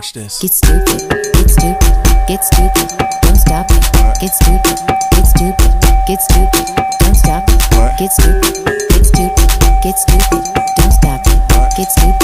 Watch this. Get stupid, get stupid, get stupid, don't stop it. Get stupid, get stupid, get stupid, don't stop it. Get stupid, get stupid, get stupid, don't stop it. Get stupid.